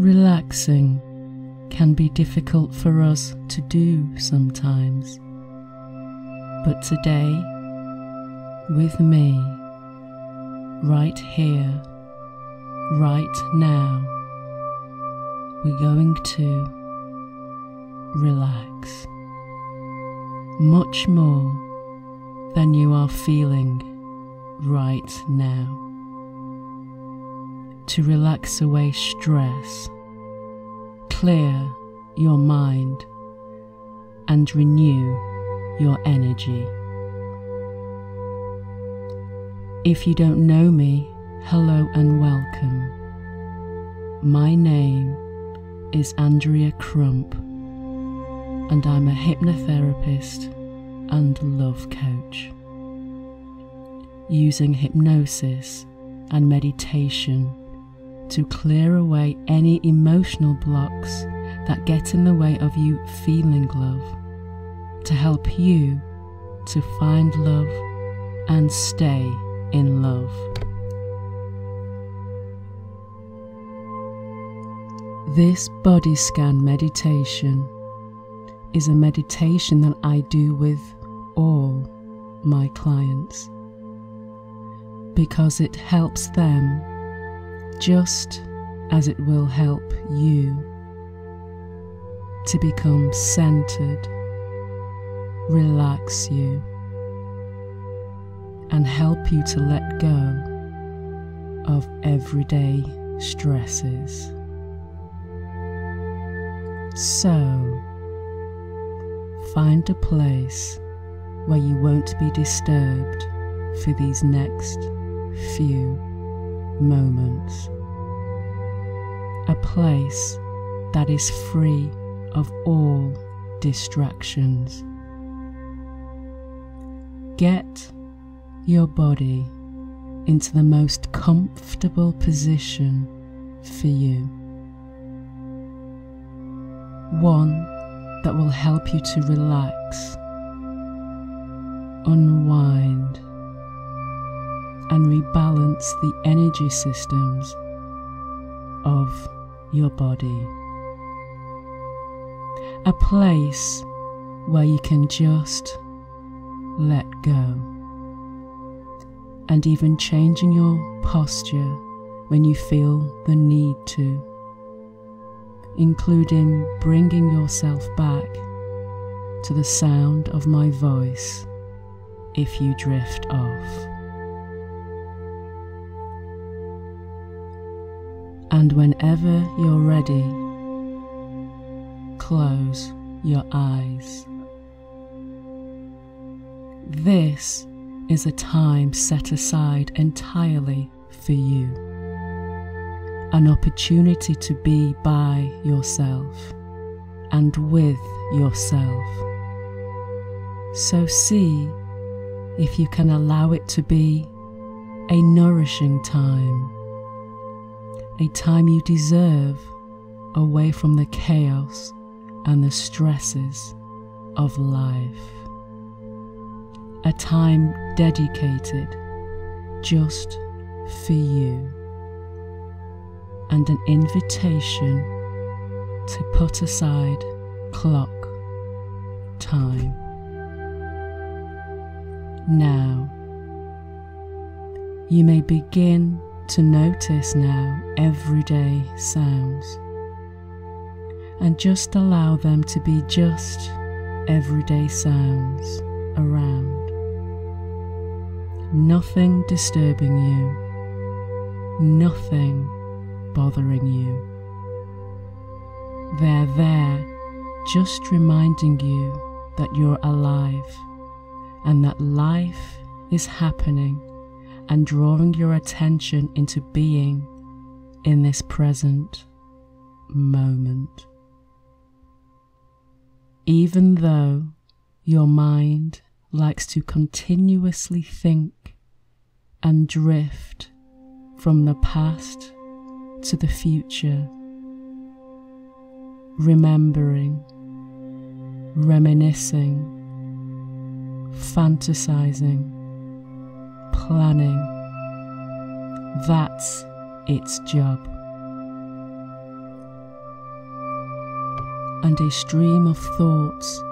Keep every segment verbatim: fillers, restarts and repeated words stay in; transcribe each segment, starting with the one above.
Relaxing can be difficult for us to do sometimes, but today, with me, right here, right now, we're going to relax much more than you are feeling right now, to relax away stress, clear your mind, and renew your energy. If you don't know me, hello and welcome. My name is Andrea Crump, and I'm a hypnotherapist and love coach. Using hypnosis and meditation to clear away any emotional blocks that get in the way of you feeling love, to help you to find love and stay in love. This body scan meditation is a meditation that I do with all my clients, because it helps them just as it will help you to become centered, relax you, and help you to let go of everyday stresses. So, find a place where you won't be disturbed for these next few moments. A place that is free of all distractions. Get your body into the most comfortable position for you. One that will help you to relax, unwind, and rebalance the energy systems of your body. A place where you can just let go. And even changing your posture when you feel the need to, including bringing yourself back to the sound of my voice if you drift off. And whenever you're ready, close your eyes. This is a time set aside entirely for you, an opportunity to be by yourself and with yourself. So see if you can allow it to be a nourishing time, a time you deserve away from the chaos and the stresses of life. A time dedicated just for you, and an invitation to put aside clock time. Now, you may begin to notice now everyday sounds, and just allow them to be just everyday sounds around. Nothing disturbing you, nothing bothering you. They're there just reminding you that you're alive and that life is happening, and drawing your attention into being in this present moment. Even though your mind likes to continuously think and drift from the past to the future, remembering, reminiscing, fantasizing, planning, that's its job. and a stream of thoughts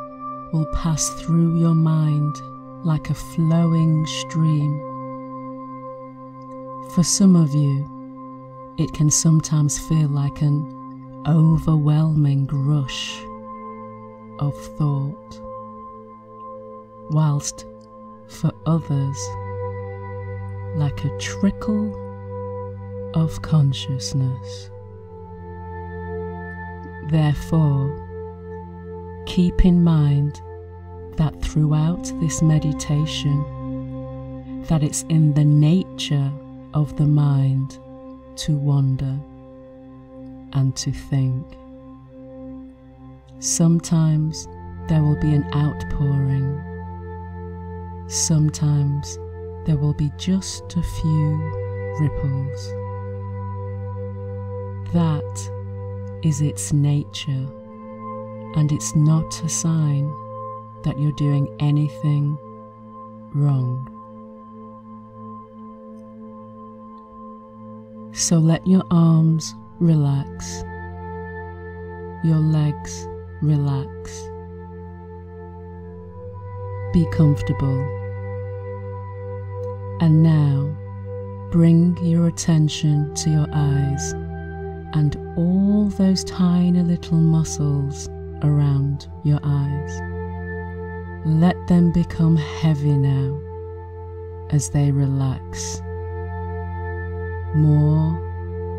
will pass through your mind like a flowing stream. For some of you, it can sometimes feel like an overwhelming rush of thought, whilst for others, like a trickle of consciousness. Therefore, keep in mind that throughout this meditation, that it's in the nature of the mind to wander and to think. Sometimes there will be an outpouring, sometimes there will be just a few ripples. That is its nature, and it's not a sign that you're doing anything wrong. So let your arms relax, your legs relax. Be comfortable. And now bring your attention to your eyes and all those tiny little muscles around your eyes. Let them become heavy now as they relax more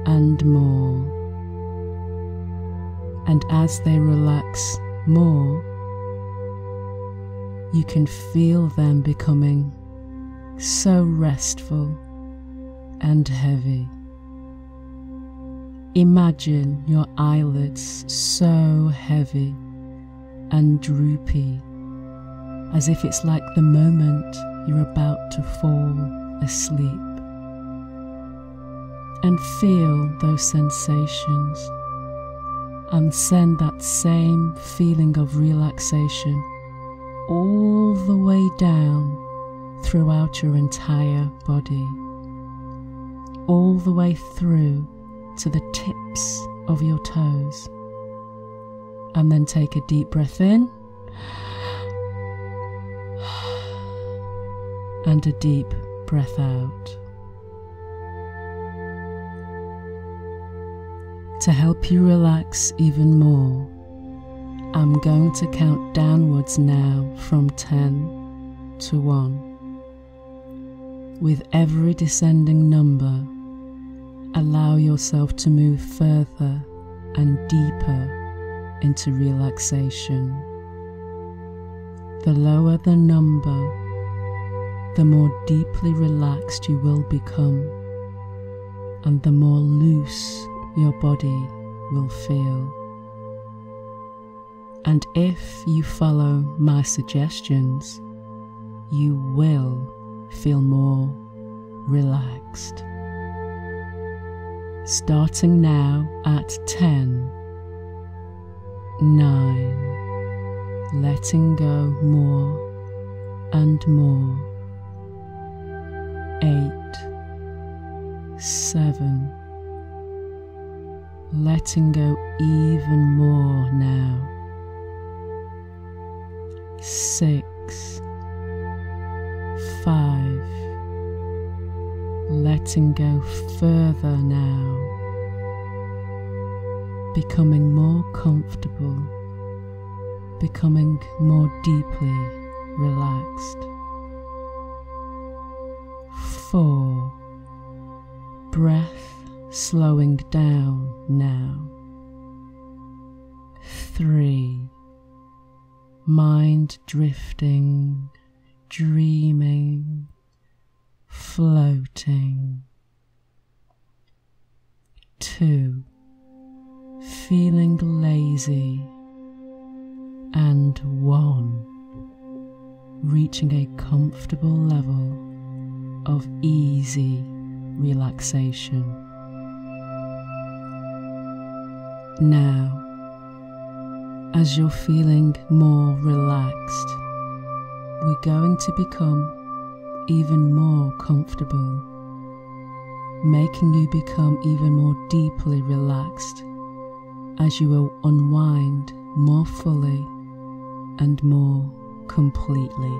and more. And as they relax more, you can feel them becoming so restful and heavy. Imagine your eyelids so heavy and droopy, as if it's like the moment you're about to fall asleep. And feel those sensations, and send that same feeling of relaxation all the way down throughout your entire body, all the way through to the tips of your toes. And then take a deep breath in and a deep breath out. To help you relax even more, I'm going to count downwards now from ten to one. With every descending number, allow yourself to move further and deeper into relaxation. The lower the number, the more deeply relaxed you will become, and the more loose your body will feel. And if you follow my suggestions, you will feel more relaxed. Starting now at ten, nine, letting go more and more, eight, seven, letting go even more now, six, five, letting go further now, becoming more comfortable, becoming more deeply relaxed. Four, breath slowing down now. Three, mind drifting, dreaming, floating. Two, feeling lazy. And one, reaching a comfortable level of easy relaxation. Now, as you're feeling more relaxed, we're going to become even more comfortable, making you become even more deeply relaxed as you unwind more fully and more completely.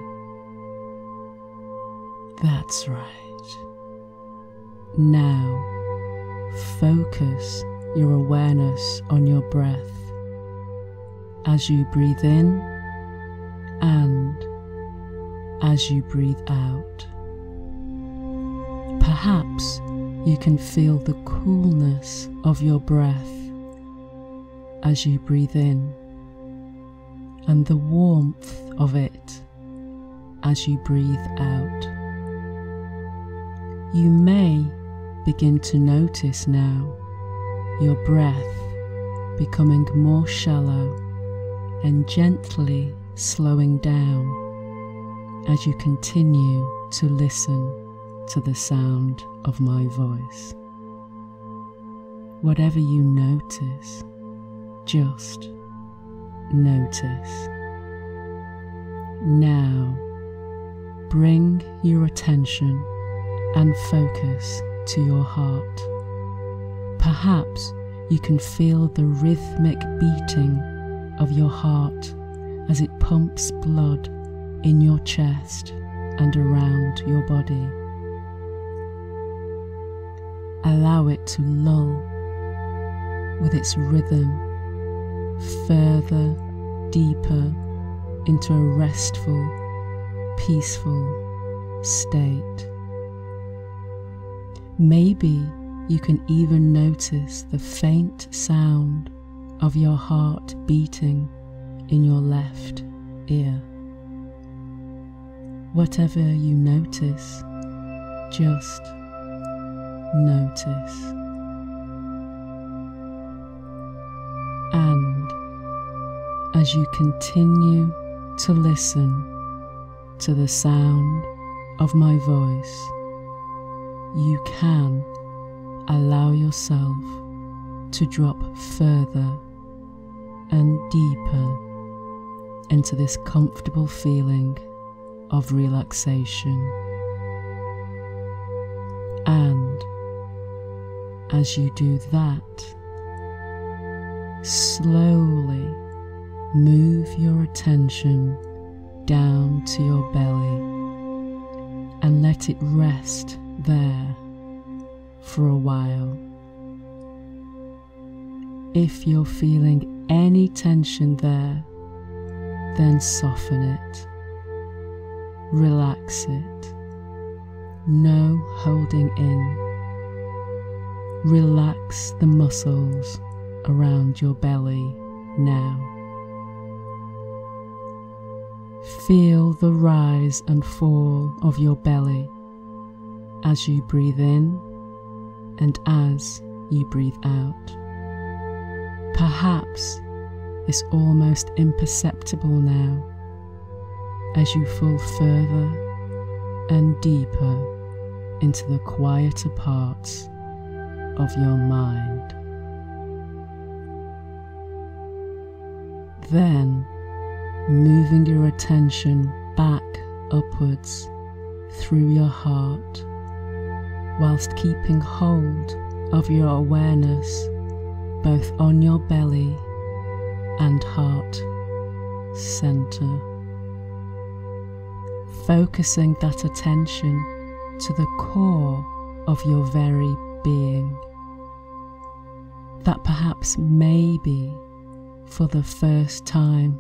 That's right. Now, focus your awareness on your breath as you breathe in and as you breathe out. Perhaps you can feel the coolness of your breath as you breathe in and the warmth of it as you breathe out. You may begin to notice now your breath becoming more shallow and gently slowing down as you continue to listen to the sound of my voice. Whatever you notice, just notice. Now, bring your attention and focus to your heart. Perhaps you can feel the rhythmic beating of your heart as it pumps blood in your chest and around your body. Allow it to lull with its rhythm further, deeper into a restful, peaceful state. Maybe you can even notice the faint sound of your heart beating in your left ear. Whatever you notice, just notice. And as you continue to listen to the sound of my voice, you can allow yourself to drop further and deeper into this comfortable feeling of relaxation. And as you do that, slowly move your attention down to your belly and let it rest there for a while. If you're feeling any tension there, then soften it, relax it, no holding in. Relax the muscles around your belly now. Feel the rise and fall of your belly as you breathe in and as you breathe out. Perhaps it's almost imperceptible now as you fall further and deeper into the quieter parts of your mind. Then, moving your attention back upwards through your heart, whilst keeping hold of your awareness both on your belly and heart center, focusing that attention to the core of your very being, that perhaps maybe for the first time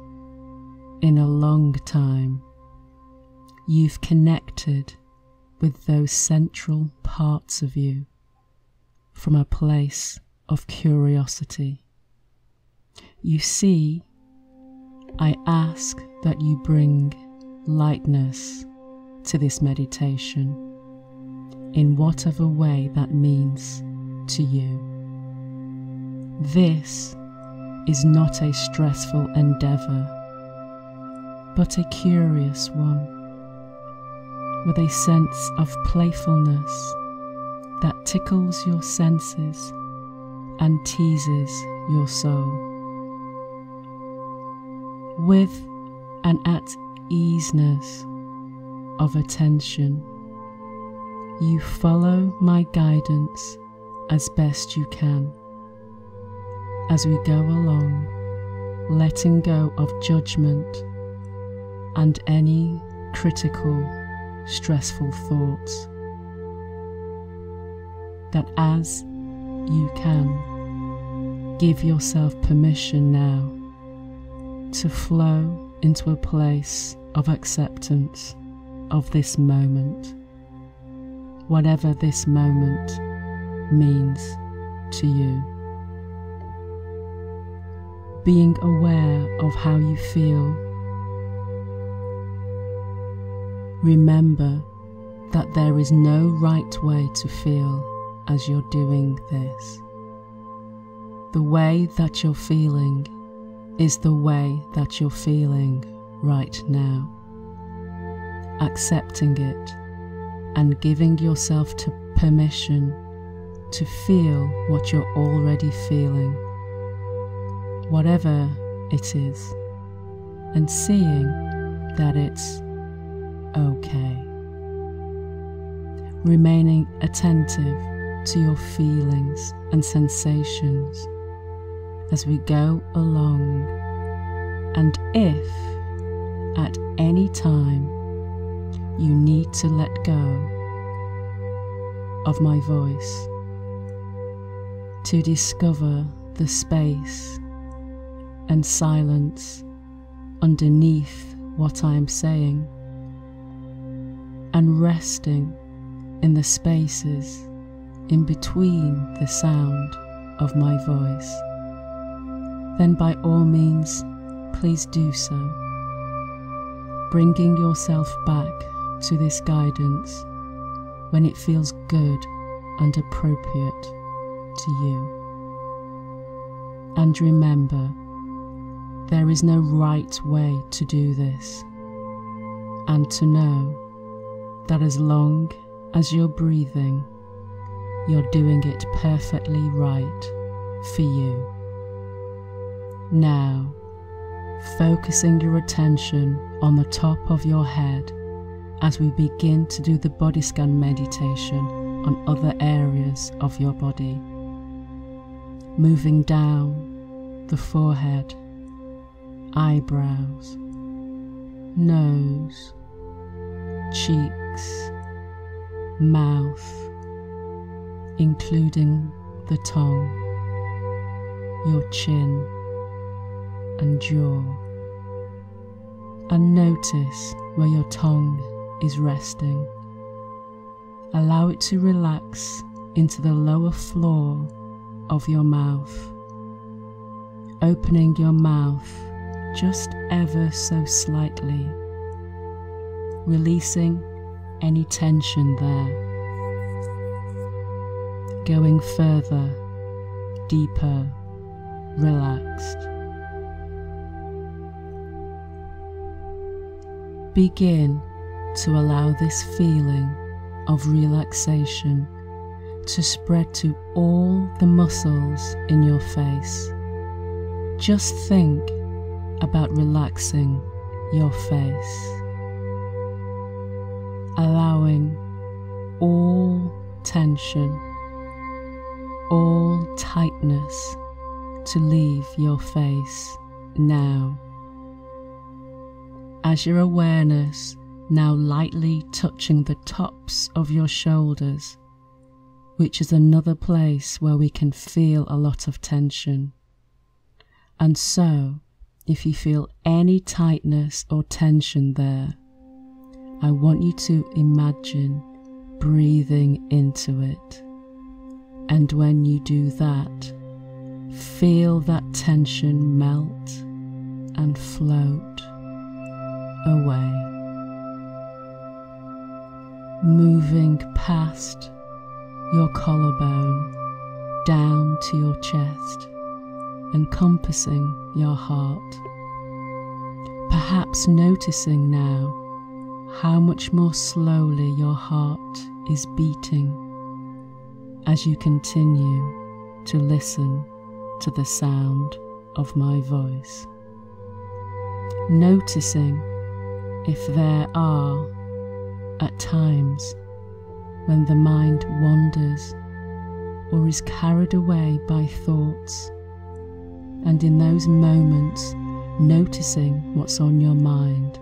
in a long time you've connected with those central parts of you from a place of curiosity. You see, I ask that you bring lightness to this meditation in whatever way that means to you. This is not a stressful endeavor, but a curious one, with a sense of playfulness that tickles your senses and teases your soul. With an at-easeness of attention, you follow my guidance as best you can as we go along letting go of judgment and any critical, stressful thoughts, that as you can, give yourself permission now to flow into a place of acceptance of this moment, whatever this moment means to you. Being aware of how you feel. Remember that there is no right way to feel as you're doing this. The way that you're feeling is the way that you're feeling right now. Accepting it and giving yourself to permission to feel what you're already feeling, whatever it is, and seeing that it's okay. Remaining attentive to your feelings and sensations as we go along, and if at any time you need to let go of my voice to discover the space and silence underneath what I am saying, and resting in the spaces in between the sound of my voice, then by all means, please do so, bringing yourself back to this guidance when it feels good and appropriate to you. And remember, there is no right way to do this, and to know that as long as you're breathing, you're doing it perfectly right for you. Now, focusing your attention on the top of your head as we begin to do the body scan meditation on other areas of your body. Moving down the forehead, eyebrows, nose, cheeks, mouth, including the tongue, your chin, and jaw, and notice where your tongue is resting. Allow it to relax into the lower floor of your mouth, opening your mouth just ever so slightly, releasing any tension there, going further, deeper, relaxed. Begin to allow this feeling of relaxation to spread to all the muscles in your face. Just think about relaxing your face, allowing all tension, all tightness to leave your face now. As your awareness now lightly touching the tops of your shoulders, which is another place where we can feel a lot of tension. And so, if you feel any tightness or tension there, I want you to imagine breathing into it. And when you do that, feel that tension melt and float away, moving past your collarbone down to your chest, encompassing your heart. Perhaps noticing now how much more slowly your heart is beating as you continue to listen to the sound of my voice. Noticing if there are, at times, when the mind wanders or is carried away by thoughts, and in those moments noticing what's on your mind,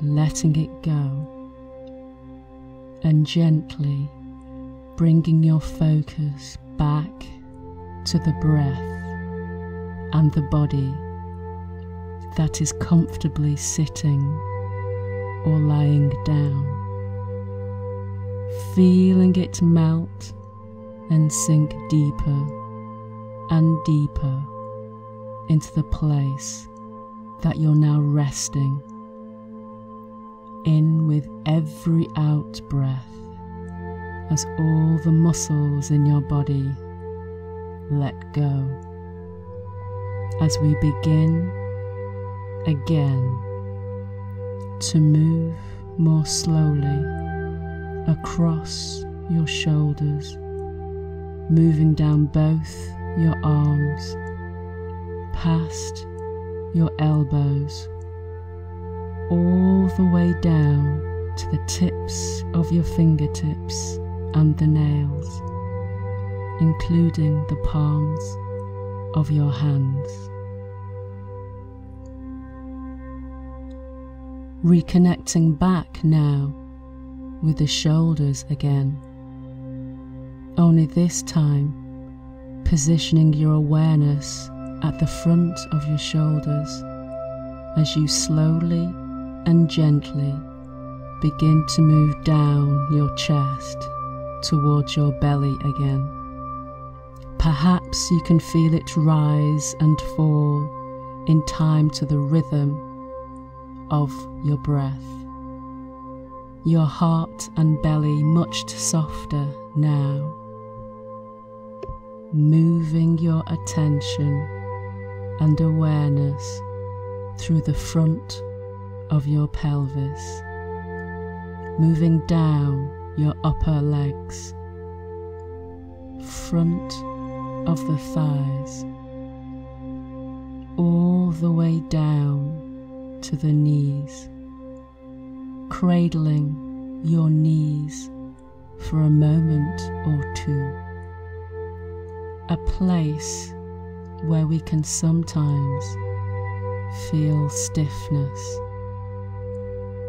letting it go, and gently bringing your focus back to the breath and the body that is comfortably sitting or lying down, feeling it melt and sink deeper and deeper into the place that you're now resting in with every out breath, as all the muscles in your body let go, as we begin again to move more slowly across your shoulders, moving down both your arms, past your elbows, all the way down to the tips of your fingertips and the nails, including the palms of your hands. Reconnecting back now with the shoulders again, only this time positioning your awareness at the front of your shoulders as you slowly and gently begin to move down your chest towards your belly again. Perhaps you can feel it rise and fall in time to the rhythm of your breath. Your heart and belly much softer now, moving your attention and awareness through the front of your pelvis, moving down your upper legs, front of the thighs, all the way down to the knees, cradling your knees for a moment or two, a place where we can sometimes feel stiffness,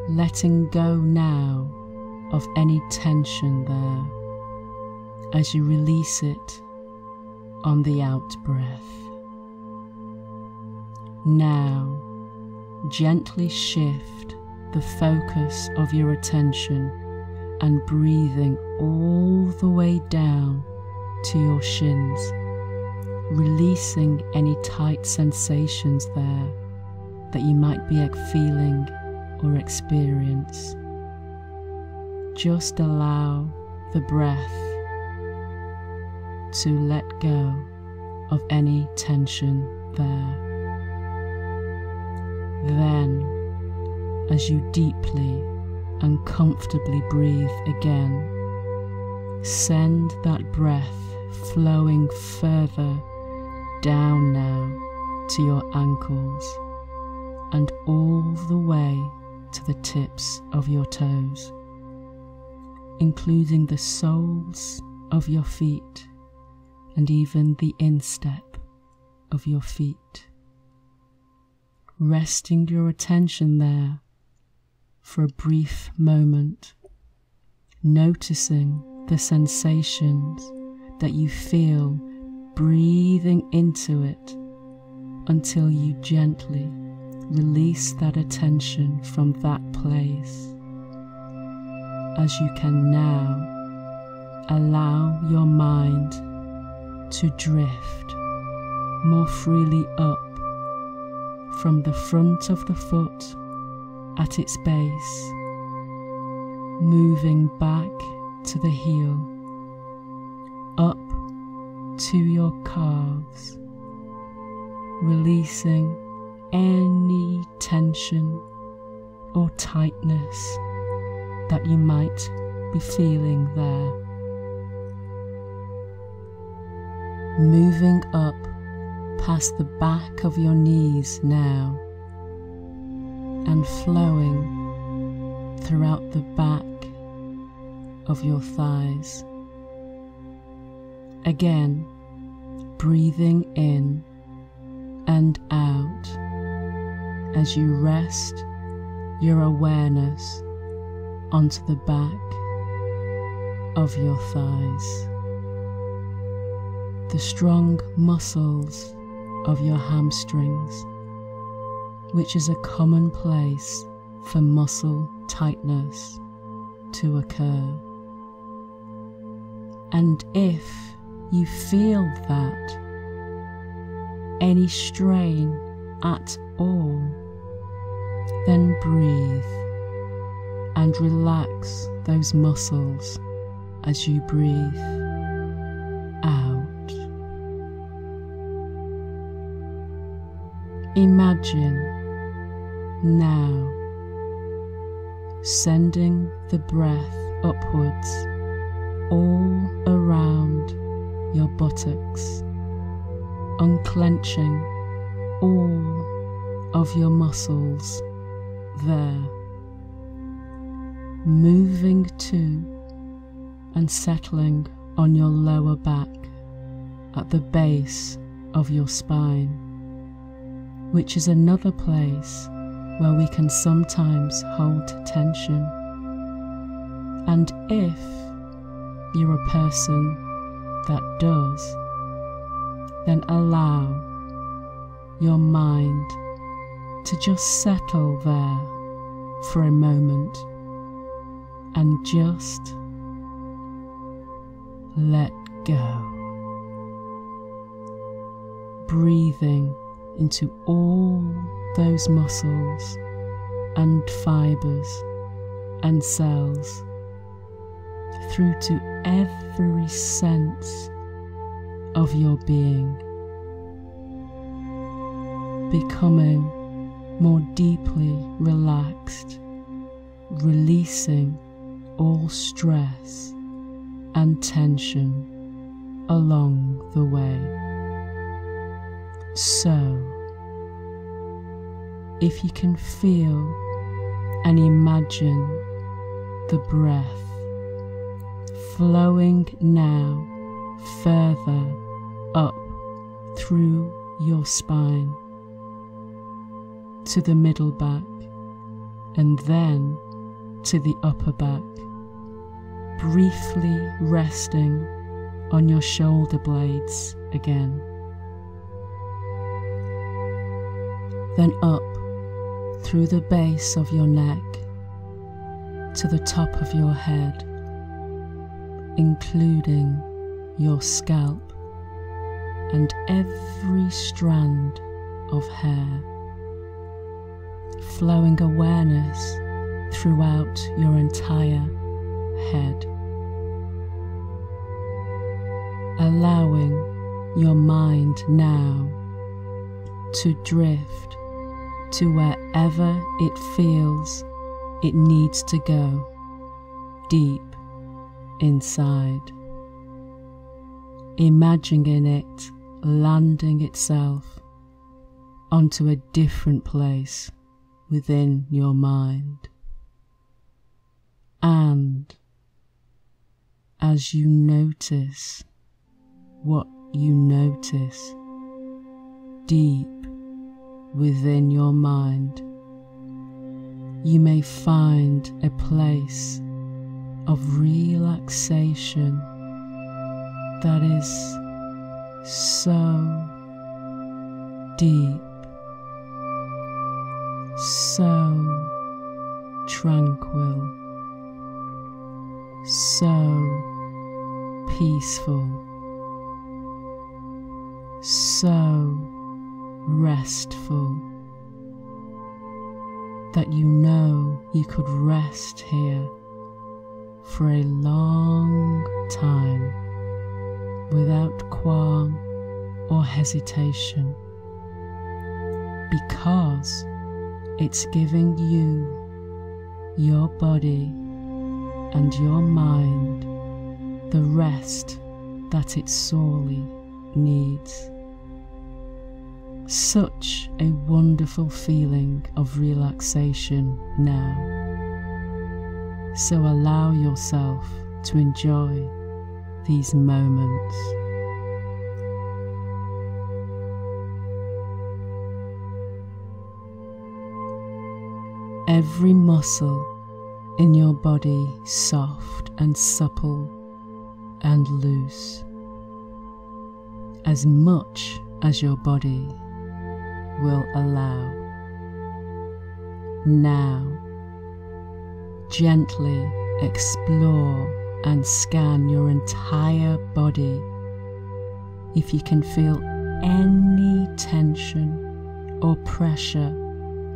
letting go now of any tension there as you release it on the out breath. Now gently shift the focus of your attention and breathing all the way down to your shins, releasing any tight sensations there that you might be feeling or experience. Just allow the breath to let go of any tension there. Then, as you deeply and comfortably breathe again, send that breath flowing further down now to your ankles and all the way to the tips of your toes, including the soles of your feet and even the instep of your feet. Resting your attention there for a brief moment, noticing the sensations that you feel breathing into it until you gently release that attention from that place, as you can now allow your mind to drift more freely up from the front of the foot at its base, moving back to the heel, up to your calves, releasing any tension or tightness that you might be feeling there. Moving up past the back of your knees now and flowing throughout the back of your thighs. Again, breathing in and out as you rest your awareness onto the back of your thighs, the strong muscles of your hamstrings, which is a common place for muscle tightness to occur. And if you feel that, any strain at all, then breathe and relax those muscles as you breathe. Imagine now sending the breath upwards all around your buttocks, unclenching all of your muscles there, moving to and settling on your lower back at the base of your spine, which is another place where we can sometimes hold tension. And if you're a person that does, then allow your mind to just settle there for a moment and just let go. Breathing into all those muscles and fibers and cells, through to every sense of your being, becoming more deeply relaxed, releasing all stress and tension along the way. So, if you can feel and imagine the breath flowing now further up through your spine to the middle back and then to the upper back, briefly resting on your shoulder blades again. Then up through the base of your neck to the top of your head, including your scalp and every strand of hair, flowing awareness throughout your entire head, allowing your mind now to drift to wherever it feels it needs to go, deep inside, imagining it landing itself onto a different place within your mind. And as you notice what you notice deep within your mind, you may find a place of relaxation that is so deep, so tranquil, so peaceful, so restful, that you know you could rest here for a long time without qualm or hesitation, because it's giving you, your body and your mind the rest that it sorely needs. Such a wonderful feeling of relaxation now. So allow yourself to enjoy these moments. every muscle in your body soft and supple and loose, as much as your body will allow. Now, gently explore and scan your entire body. If you can feel any tension or pressure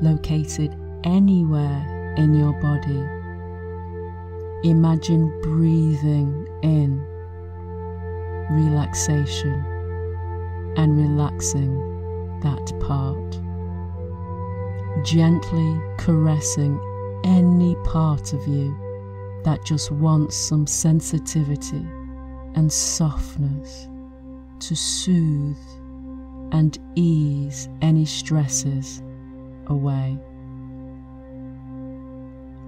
located anywhere in your body, imagine breathing in relaxation and relaxing that part. Gently caressing any part of you that just wants some sensitivity and softness to soothe and ease any stresses away.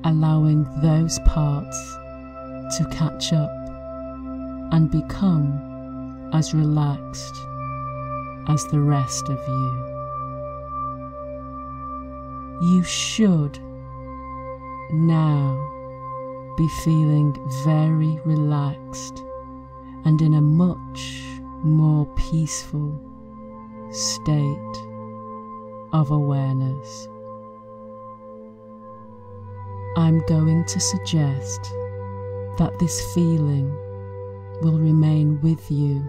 Allowing those parts to catch up and become as relaxed as the rest of you. You should now be feeling very relaxed and in a much more peaceful state of awareness. I'm going to suggest that this feeling will remain with you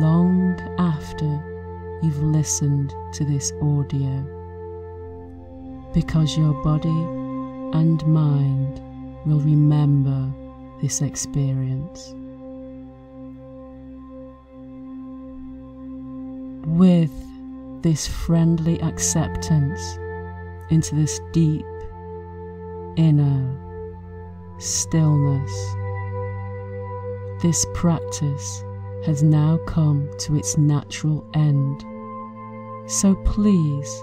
long after you've listened to this audio, because your body and mind will remember this experience. With this friendly acceptance into this deep inner stillness, this practice has now come to its natural end, so please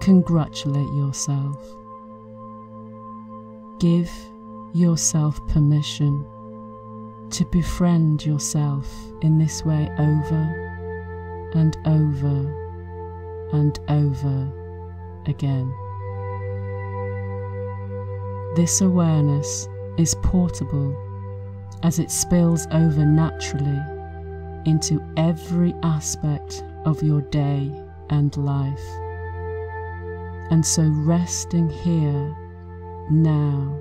congratulate yourself. Give yourself permission to befriend yourself in this way over and over and over again. This awareness is portable as it spills over naturally into every aspect of your day and life. And so resting here, now,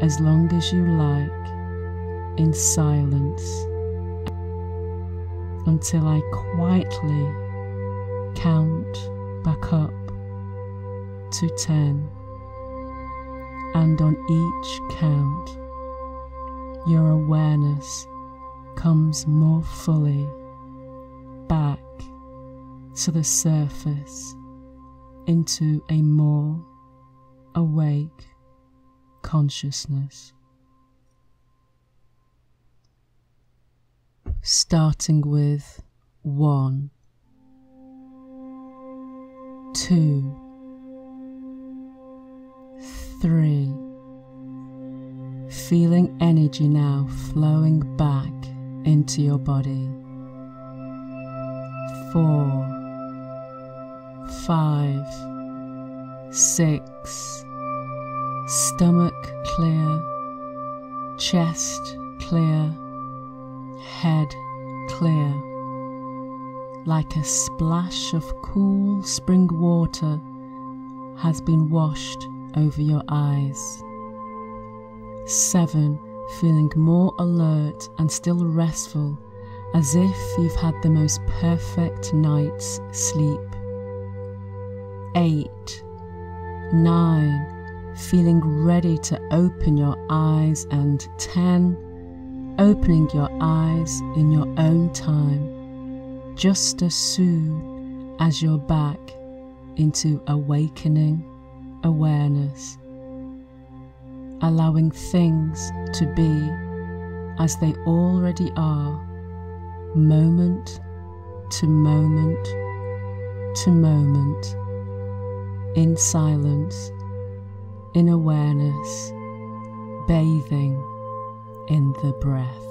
as long as you like, in silence, until I quietly count back up to ten, and on each count, your awareness comes more fully back to the surface, into a more awake consciousness. Starting with one, two, three. Feeling energy now flowing back into your body. Four, five, six, stomach clear, chest clear, head clear, like a splash of cool spring water has been washed over your eyes. Seven, feeling more alert and still restful, as if you've had the most perfect night's sleep. Eight, nine, feeling ready to open your eyes, and ten, opening your eyes in your own time, just as soon as you're back into awakening awareness, allowing things to be as they already are, moment to moment to moment, in silence, in awareness, bathing in the breath.